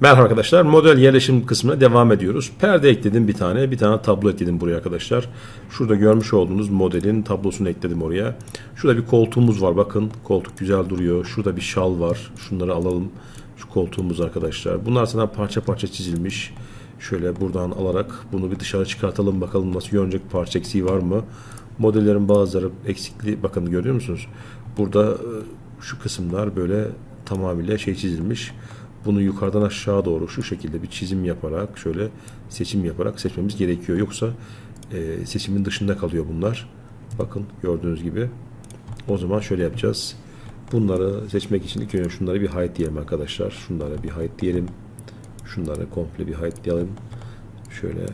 Merhaba arkadaşlar, model yerleşim kısmına devam ediyoruz. Perde ekledim bir tane tablo ekledim buraya arkadaşlar. Şurada görmüş olduğunuz modelin tablosunu ekledim oraya. Şurada bir koltuğumuz var, bakın koltuk güzel duruyor. Şurada bir şal var, şunları alalım. Şu koltuğumuz arkadaşlar, bunlar sana parça parça çizilmiş. Şöyle buradan alarak bunu bir dışarı çıkartalım, bakalım nasıl görünecek, parça eksiği var mı? Modellerin bazıları eksikli, bakın görüyor musunuz? Burada şu kısımlar böyle tamamıyla şey çizilmiş. Bunu yukarıdan aşağı doğru şu şekilde bir çizim yaparak, şöyle seçim yaparak seçmemiz gerekiyor. Yoksa seçimin dışında kalıyor bunlar. Bakın gördüğünüz gibi. O zaman şöyle yapacağız. Bunları seçmek için ilk önce şunlara bir height diyelim arkadaşlar. Şunlara bir height diyelim. Şunlara komple bir height diyelim. Şöyle.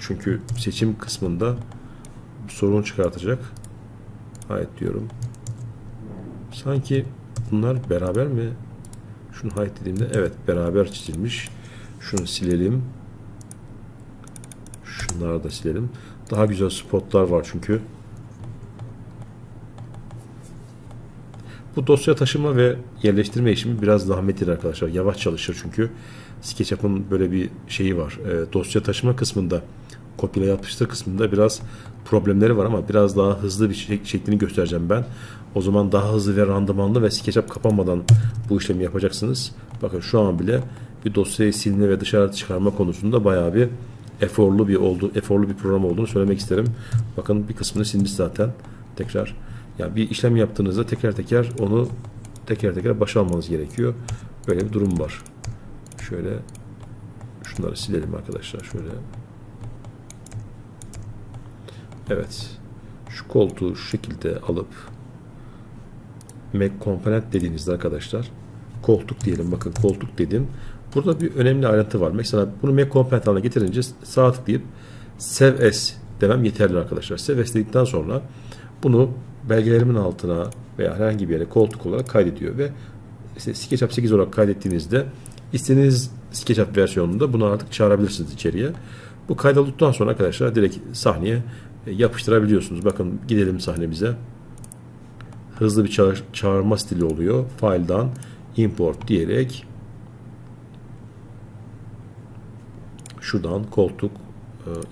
Çünkü seçim kısmında sorun çıkartacak. Height diyorum. Sanki bunlar beraber mi? Şunu height dediğimde evet beraber çizilmiş. Şunu silelim. Şunları da silelim. Daha güzel spotlar var çünkü. Bu dosya taşıma ve yerleştirme işimi biraz zahmetli arkadaşlar. Yavaş çalışır çünkü. SketchUp'ın böyle bir şeyi var. Dosya taşıma kısmında, kopyala yapıştır kısmında biraz problemleri var ama biraz daha hızlı bir şeklini göstereceğim ben. O zaman daha hızlı ve randımanlı ve SketchUp kapanmadan bu işlemi yapacaksınız. Bakın şu an bile bir dosyayı silme ve dışarı çıkarma konusunda bayağı bir eforlu bir program olduğunu söylemek isterim. Bakın bir kısmını silmiş zaten. Tekrar yani bir işlem yaptığınızda teker teker başa almanız gerekiyor. Böyle bir durum var. Şöyle şunları silelim arkadaşlar. Şöyle. Evet. Şu koltuğu şu şekilde alıp Make Component dediğinizde arkadaşlar koltuk diyelim. Bakın koltuk dedim. Burada bir önemli ayrıntı var. Mesela bunu Make Component haline getirince sağa tıklayıp Save As demem yeterli arkadaşlar. Save As dedikten sonra bunu belgelerimin altına veya herhangi bir yere koltuk olarak kaydediyor ve işte SketchUp 8 olarak kaydettiğinizde istediğiniz SketchUp versiyonunda bunu artık çağırabilirsiniz içeriye. Bu kaydolduktan sonra arkadaşlar direkt sahneye yapıştırabiliyorsunuz. Bakın gidelim sahnemize. Hızlı bir çağırma stili oluyor. File'dan import diyerek şuradan koltuk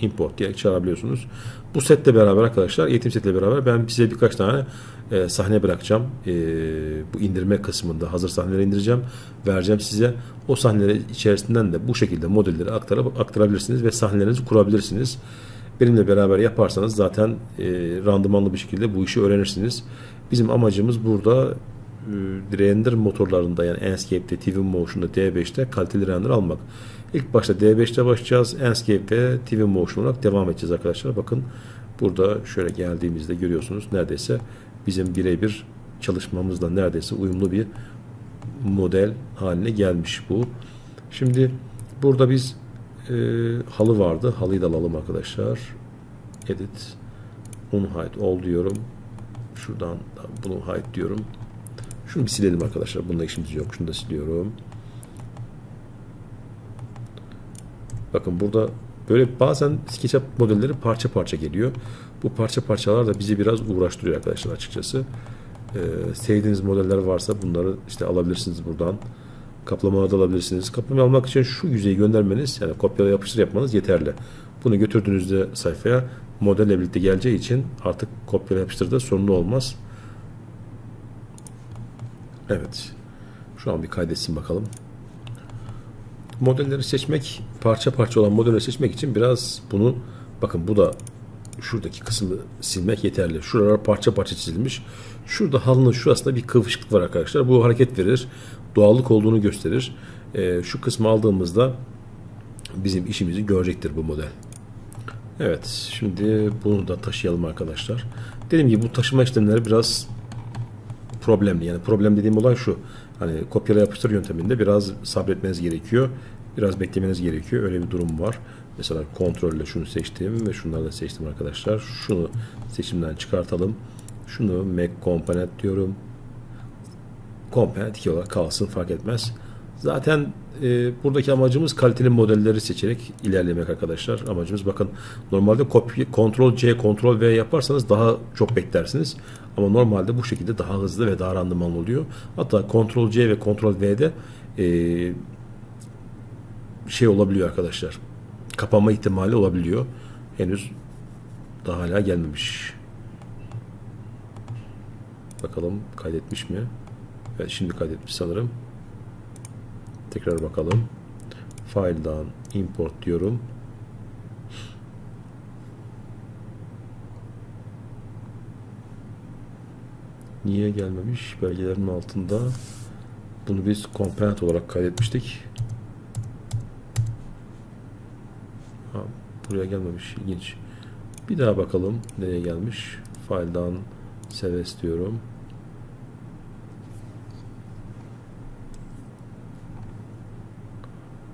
import diyerek çağırabiliyorsunuz. Bu setle beraber arkadaşlar, eğitim setle beraber ben size birkaç tane sahne bırakacağım. Bu indirme kısmında hazır sahneleri indireceğim. Vereceğim size. O sahneleri içerisinden de bu şekilde modelleri aktarabilirsiniz ve sahnelerinizi kurabilirsiniz. Benimle beraber yaparsanız zaten randımanlı bir şekilde bu işi öğrenirsiniz. Bizim amacımız burada render motorlarında yani Enscape'de, TV Motion'da, D5'te kaliteli render almak. İlk başta D5'te başlayacağız. Enscape ve TV Motion olarak devam edeceğiz arkadaşlar. Bakın burada şöyle geldiğimizde görüyorsunuz neredeyse bizim birebir çalışmamızla neredeyse uyumlu bir model haline gelmiş bu. Şimdi burada biz halı vardı. Halıyı da alalım arkadaşlar. Edit. Unhide all diyorum. Şuradan bunu hide diyorum. Şunu bir silelim arkadaşlar. Bununla işimiz yok. Şunu da siliyorum. Bakın burada böyle bazen SketchUp modelleri parça parça geliyor. Bu parça parçalar da bizi biraz uğraştırıyor arkadaşlar açıkçası. Sevdiğiniz modeller varsa bunları işte alabilirsiniz buradan. Kaplamaları da alabilirsiniz. Kaplama almak için şu yüzeyi göndermeniz, yani kopyala yapıştır yapmanız yeterli. Bunu götürdüğünüzde sayfaya modelle birlikte geleceği için artık kopyala yapıştırda sorunlu olmaz. Evet. Şu an bir kaydetsin bakalım. Modelleri seçmek, parça parça olan modelleri seçmek için biraz bunu, bakın bu da şuradaki kısmı silmek yeterli. Şuralar parça parça çizilmiş. Şurada halının şurasında bir kıvışıklık var arkadaşlar. Bu hareket verir. Doğallık olduğunu gösterir. Şu kısmı aldığımızda bizim işimizi görecektir bu model. Evet. Şimdi bunu da taşıyalım arkadaşlar. Dediğim gibi bu taşıma işlemleri biraz problemli. Yani problem dediğim olay şu. Hani kopyala yapıştır yönteminde biraz sabretmeniz gerekiyor. Biraz beklemeniz gerekiyor. Öyle bir durum var. Mesela kontrolle şunu seçtim ve şunları da seçtim arkadaşlar. Şunu seçimden çıkartalım. Şunu Make Component diyorum. Component 2 olarak kalsın, fark etmez. Zaten buradaki amacımız kaliteli modelleri seçerek ilerlemek arkadaşlar. Amacımız, bakın, normalde Ctrl C, Ctrl V yaparsanız daha çok beklersiniz. Ama normalde bu şekilde daha hızlı ve daha randımanlı oluyor. Hatta Ctrl C ve Ctrl V'de şey olabiliyor arkadaşlar. Kapanma ihtimali olabiliyor. Henüz daha hala gelmemiş. Bakalım kaydetmiş mi? Evet, şimdi kaydetmiş sanırım. Tekrar bakalım. File'dan import diyorum. Niye gelmemiş? Belgelerin altında. Bunu biz component olarak kaydetmiştik. Ha, buraya gelmemiş. İlginç. Bir daha bakalım nereye gelmiş. File'dan seves diyorum.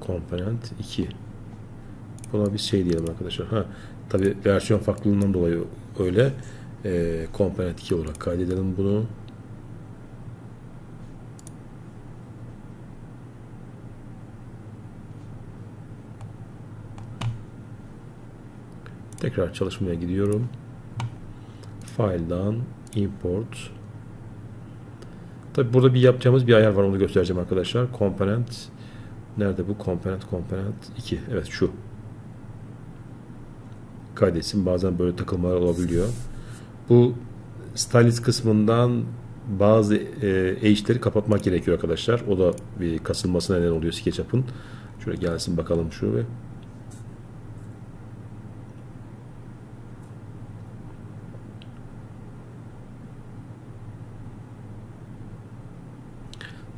Komponent 2. Buna bir şey diyelim arkadaşlar. Ha, tabii versiyon farklılığından dolayı öyle. Komponent 2 olarak kaydedelim bunu. Tekrar çalışmaya gidiyorum. File'dan import. Tabii burada bir yapacağımız bir ayar var, onu göstereceğim arkadaşlar. Komponent. Nerede bu? Komponent 2. Evet, şu. Kaydetsin. Bazen böyle takılmalar olabiliyor. Bu stylist kısmından bazı edge'leri kapatmak gerekiyor arkadaşlar. O da bir kasılmasına neden oluyor SketchUp'ın. Şöyle gelsin bakalım şu ve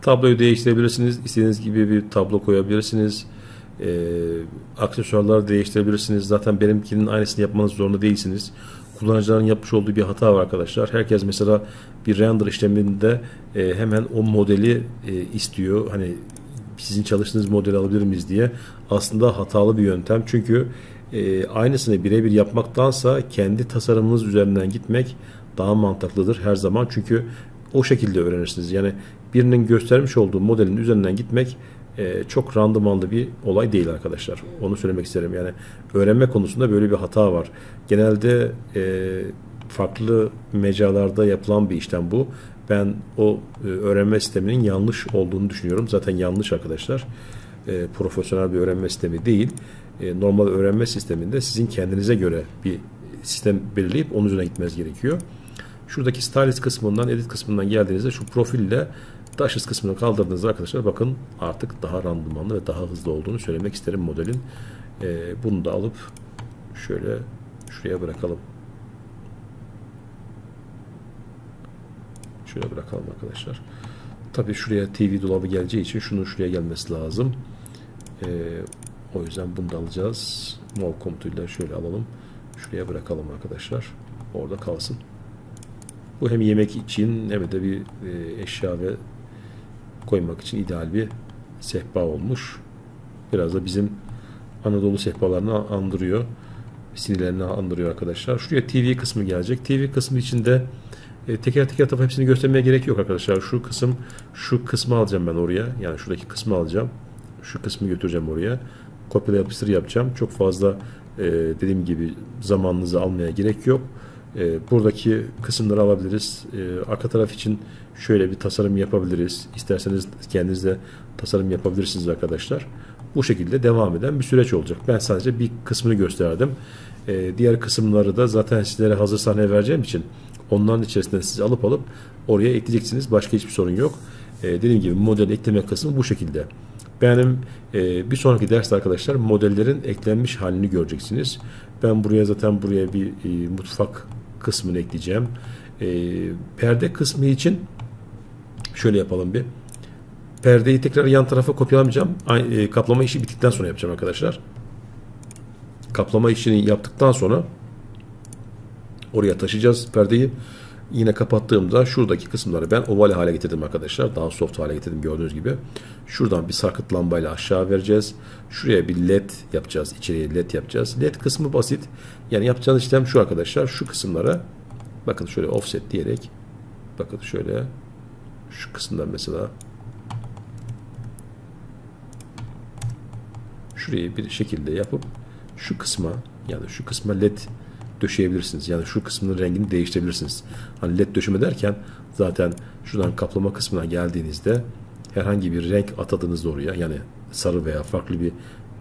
tabloyu değiştirebilirsiniz. İstediğiniz gibi bir tablo koyabilirsiniz. Aksesuarları değiştirebilirsiniz. Zaten benimkinin aynısını yapmanız zorunda değilsiniz. Kullanıcıların yapmış olduğu bir hata var arkadaşlar. Herkes mesela bir render işleminde hemen o modeli istiyor. Hani sizin çalıştığınız modeli alabilir miyiz diye. Aslında hatalı bir yöntem. Çünkü aynısını birebir yapmaktansa kendi tasarımınız üzerinden gitmek daha mantıklıdır her zaman. Çünkü o şekilde öğrenirsiniz. Yani birinin göstermiş olduğu modelin üzerinden gitmek çok randımanlı bir olay değil arkadaşlar. Onu söylemek isterim. Yani öğrenme konusunda böyle bir hata var. Genelde farklı mecralarda yapılan bir işlem bu. Ben o öğrenme sisteminin yanlış olduğunu düşünüyorum. Zaten yanlış arkadaşlar. Profesyonel bir öğrenme sistemi değil. Normal öğrenme sisteminde sizin kendinize göre bir sistem belirleyip onun üzerine gitmeniz gerekiyor. Şuradaki stylist kısmından, edit kısmından geldiğinizde şu profille dashes kısmını kaldırdığınızda arkadaşlar, bakın, artık daha randımanlı ve daha hızlı olduğunu söylemek isterim modelin. Bunu da alıp şöyle şuraya bırakalım. Şöyle bırakalım arkadaşlar. Tabii şuraya TV dolabı geleceği için şunun şuraya gelmesi lazım. O yüzden bunu da alacağız. Move komutuyla şöyle alalım. Şuraya bırakalım arkadaşlar. Orada kalsın. Bu hem yemek için hem de bir eşya ve koymak için ideal bir sehpa olmuş. Biraz da bizim Anadolu sehpalarını andırıyor. Sinirlerini andırıyor arkadaşlar. Şuraya TV kısmı gelecek. TV kısmı içinde teker teker tabi hepsini göstermeye gerek yok arkadaşlar. Şu kısım, şu kısmı alacağım ben oraya. Yani şuradaki kısmı alacağım. Şu kısmı götüreceğim oraya. Kopyala yapıştır yapacağım. Çok fazla dediğim gibi zamanınızı almaya gerek yok. Buradaki kısımları alabiliriz. Arka taraf için şöyle bir tasarım yapabiliriz. İsterseniz kendiniz de tasarım yapabilirsiniz arkadaşlar. Bu şekilde devam eden bir süreç olacak. Ben sadece bir kısmını gösterdim. Diğer kısımları da zaten sizlere hazır sahne vereceğim için onların içerisinden siz alıp oraya ekleyeceksiniz. Başka hiçbir sorun yok. Dediğim gibi model ekleme kısmı bu şekilde. Benim bir sonraki derste arkadaşlar modellerin eklenmiş halini göreceksiniz. Ben buraya zaten bir mutfak kısmını ekleyeceğim. Perde kısmı için şöyle yapalım bir. Perdeyi tekrar yan tarafa kopyalamayacağım. Kaplama işi bittikten sonra yapacağım arkadaşlar. Kaplama işini yaptıktan sonra oraya taşıyacağız perdeyi. Yine kapattığımda şuradaki kısımları ben oval hale getirdim arkadaşlar. Daha soft hale getirdim gördüğünüz gibi. Şuradan bir sarkıt lambayla aşağı vereceğiz. Şuraya bir led yapacağız. İçeriye led yapacağız. Led kısmı basit. Yani yapacağınız işlem şu arkadaşlar. Şu kısımlara bakın şöyle offset diyerek, bakın şöyle şu kısımdan mesela şurayı bir şekilde yapıp şu kısma, yani şu kısma led döşeyebilirsiniz. Yani şu kısmının rengini değiştirebilirsiniz. Hani led döşeme derken zaten şuradan kaplama kısmına geldiğinizde herhangi bir renk atadığınızda oraya, yani sarı veya farklı bir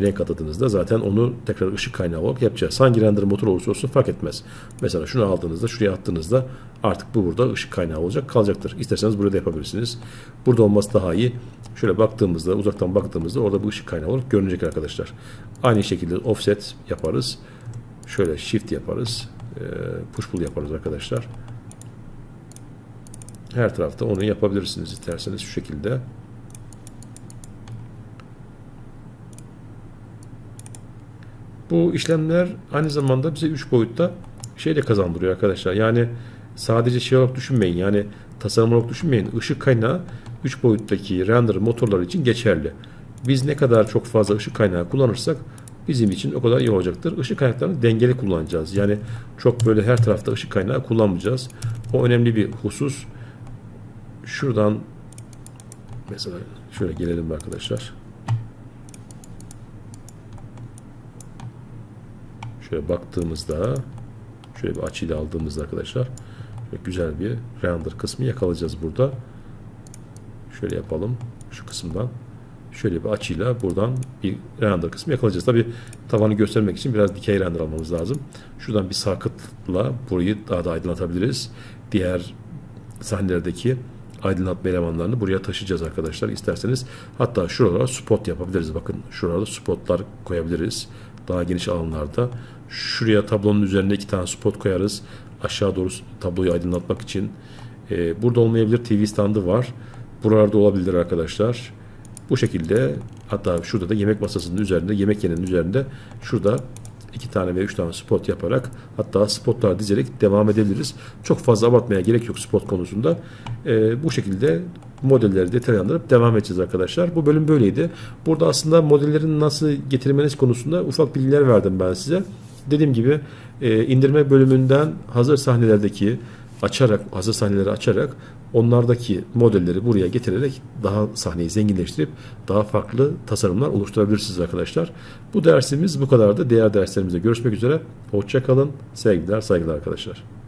renk atadığınızda zaten onu tekrar ışık kaynağı olarak yapacağız. Hangi render motoru olursa olsun fark etmez. Mesela şunu aldığınızda, şuraya attığınızda artık bu burada ışık kaynağı olacak, kalacaktır. İsterseniz burada yapabilirsiniz. Burada olması daha iyi. Şöyle baktığımızda, uzaktan baktığımızda orada bu ışık kaynağı olarak görünecek arkadaşlar. Aynı şekilde offset yaparız. Şöyle shift yaparız. Push pull yaparız arkadaşlar. Her tarafta onu yapabilirsiniz isterseniz şu şekilde. Bu işlemler aynı zamanda bize 3 boyutta şey de kazandırıyor arkadaşlar. Yani sadece şey olarak düşünmeyin. Yani tasarım olarak düşünmeyin. Işık kaynağı 3 boyuttaki render motorları için geçerli. Biz ne kadar çok fazla ışık kaynağı kullanırsak bizim için o kadar iyi olacaktır. Işık kaynaklarını dengeli kullanacağız. Yani çok böyle her tarafta ışık kaynağı kullanmayacağız. O önemli bir husus. Şuradan mesela şöyle gelelim arkadaşlar. Şöyle baktığımızda, şöyle bir açıyla aldığımızda arkadaşlar güzel bir render kısmı yakalayacağız burada. Şöyle yapalım. Şu kısımdan şöyle bir açıyla buradan bir render kısmı yakalayacağız. Tabi tavanı göstermek için biraz dikey render almamız lazım. Şuradan bir sarkıtla burayı daha da aydınlatabiliriz. Diğer sahnelerdeki aydınlatma elemanlarını buraya taşıyacağız arkadaşlar. İsterseniz hatta şuralara spot yapabiliriz. Bakın şuralara spotlar koyabiliriz. Daha geniş alanlarda. Şuraya tablonun üzerine 2 tane spot koyarız. Aşağı doğru tabloyu aydınlatmak için. Burada olmayabilir. TV standı var. Buralarda olabilir arkadaşlar. Bu şekilde, hatta şurada da yemek masasının üzerinde, yemek yenenin üzerinde şurada 2 tane ve 3 tane spot yaparak, hatta spotlar dizerek devam edebiliriz. Çok fazla abartmaya gerek yok spot konusunda. Bu şekilde modelleri detaylandırıp devam edeceğiz arkadaşlar. Bu bölüm böyleydi. Burada aslında modellerin nasıl getirmeniz konusunda ufak bilgiler verdim ben size. Dediğim gibi indirme bölümünden hazır sahnelerdeki açarak, hazır sahneleri açarak onlardaki modelleri buraya getirerek daha sahneyi zenginleştirip daha farklı tasarımlar oluşturabilirsiniz arkadaşlar. Bu dersimiz bu kadardı. Diğer derslerimizde görüşmek üzere. Hoşça kalın. Sevgiler, saygılar arkadaşlar.